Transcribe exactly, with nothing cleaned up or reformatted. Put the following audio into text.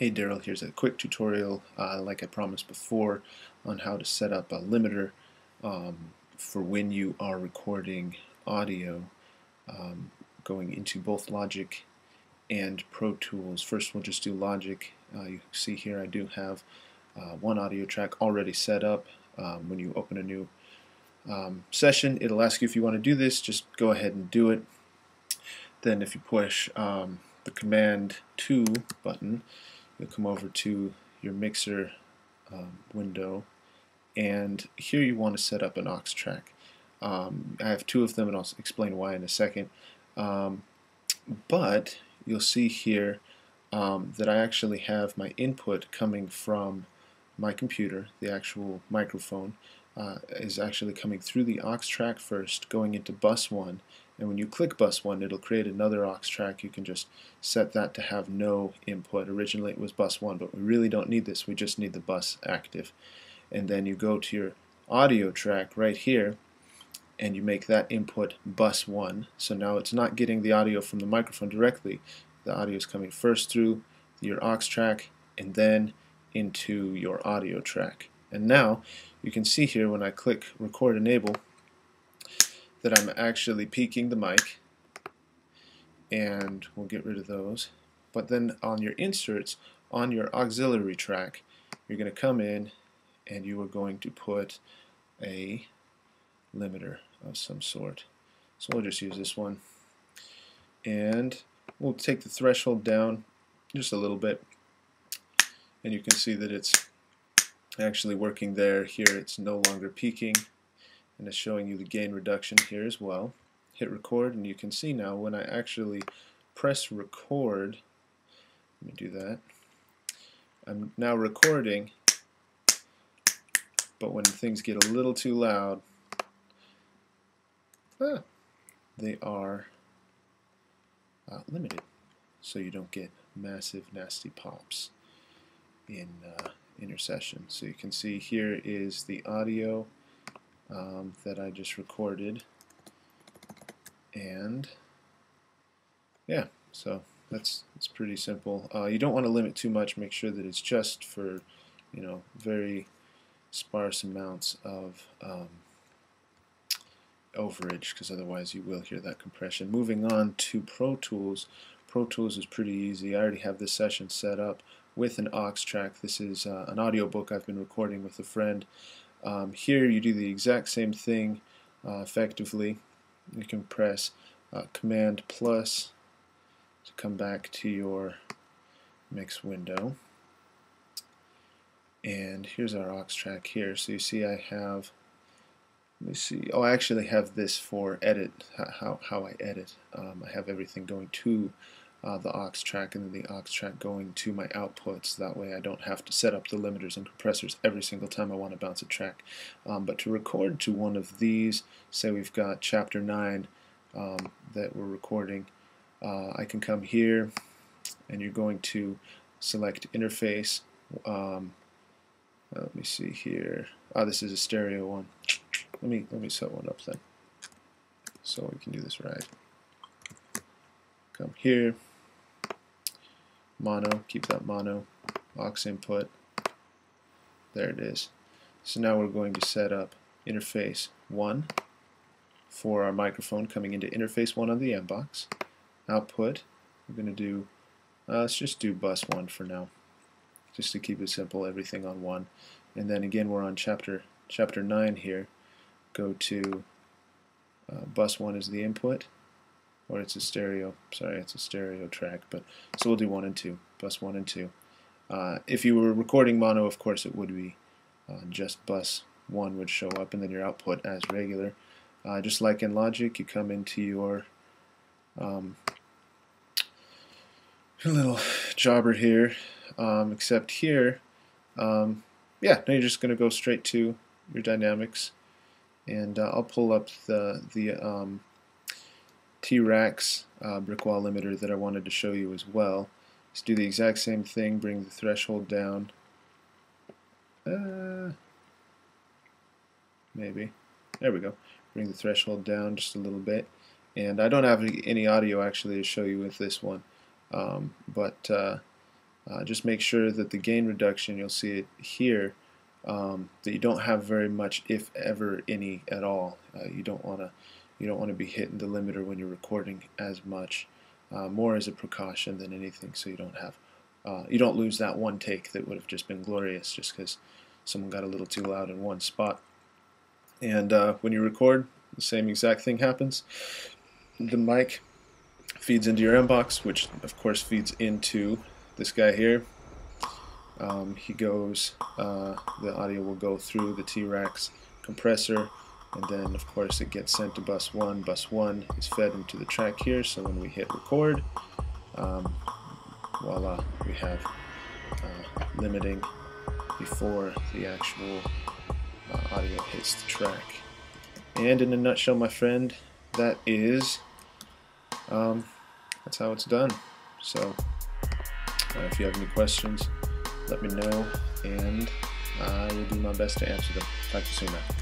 Hey Daryl, here's a quick tutorial uh, like I promised before on how to set up a limiter um, for when you are recording audio um, going into both Logic and Pro Tools. First we'll just do Logic. Uh, you can see here I do have uh, one audio track already set up. Um, when you open a new um, session, it'll ask you if you want to do this. Just go ahead and do it. Then if you push um, the Command two button, you'll come over to your mixer um, window, and here you want to set up an aux track. Um, I have two of them, and I'll explain why in a second. Um, but you'll see here um, that I actually have my input coming from my computer. The actual microphone uh, is actually coming through the aux track first, going into bus one, and when you click bus one, it'll create another aux track. You can just set that to have no input. Originally it was bus one, but we really don't need this. We just need the bus active. And then you go to your audio track right here, and you make that input bus one. So now it's not getting the audio from the microphone directly. The audio is coming first through your aux track and then into your audio track. And now you can see here when I click record enable that I'm actually peaking the mic, and we'll get rid of those. But then on your inserts, on your auxiliary track, you're going to come in and you are going to put a limiter of some sort. So we'll just use this one, and we'll take the threshold down just a little bit, and you can see that it's actually working there. Here it's no longer peaking, and it's showing you the gain reduction here as well. Hit record, and you can see now when I actually press record, let me do that, I'm now recording, but when things get a little too loud, ah, they are uh, limited, so you don't get massive nasty pops in, uh, in your session. So you can see here is the audio Um, that I just recorded, and yeah, so that's it's pretty simple. Uh, you don't want to limit too much. Make sure that it's just for, you know, very sparse amounts of um, overage, because otherwise you will hear that compression. Moving on to Pro Tools. Pro Tools is pretty easy. I already have this session set up with an aux track. This is uh, an audiobook I've been recording with a friend. Um, here you do the exact same thing uh, effectively. You can press uh, Command plus to come back to your mix window, and here's our aux track here. So you see I have, let me see, oh I actually have this for edit, how, how I edit. Um, I have everything going to Uh, the aux track, and then the aux track going to my outputs. That way I don't have to set up the limiters and compressors every single time I want to bounce a track. Um, but to record to one of these, say we've got chapter nine um, that we're recording, uh, I can come here, and you're going to select interface. Um, let me see here. Ah, this is a stereo one. Let me, let me set one up then, so we can do this right. Come here. Mono, keep that mono, aux input, there it is. So now we're going to set up interface one for our microphone coming into interface one on the M box. Output, we're going to do, uh, let's just do bus one for now, just to keep it simple, everything on one. And then again we're on chapter, chapter nine here, go to uh, bus one is the input, or it's a stereo, sorry, it's a stereo track, but so we'll do one and two, bus one and two. Uh, if you were recording mono, of course it would be uh, just bus one would show up, and then your output as regular. Uh, just like in Logic, you come into your um, little jobber here, um, except here, um, yeah, now you're just going to go straight to your dynamics, and uh, I'll pull up the the um, T-Racks uh, brick wall limiter that I wanted to show you as well. Let's do the exact same thing, bring the threshold down. Uh, maybe. There we go. Bring the threshold down just a little bit. And I don't have any audio actually to show you with this one, um, but uh, Uh, just make sure that the gain reduction, you'll see it here, um, that you don't have very much, if ever any at all. Uh, you don't want to you don't want to be hitting the limiter when you're recording as much, uh, more as a precaution than anything, so you don't have uh, you don't lose that one take that would have just been glorious just because someone got a little too loud in one spot. And uh, when you record, the same exact thing happens. The mic feeds into your M-Box, which of course feeds into this guy here. Um, he goes, uh, the audio will go through the T-Racks compressor, and then of course it gets sent to bus one. Bus one is fed into the track here, so when we hit record, um, voila, we have uh, limiting before the actual uh, audio hits the track. And in a nutshell, my friend, that is um, that's how it's done. So uh, if you have any questions, let me know, and I will do my best to answer them. Talk to you soon, man.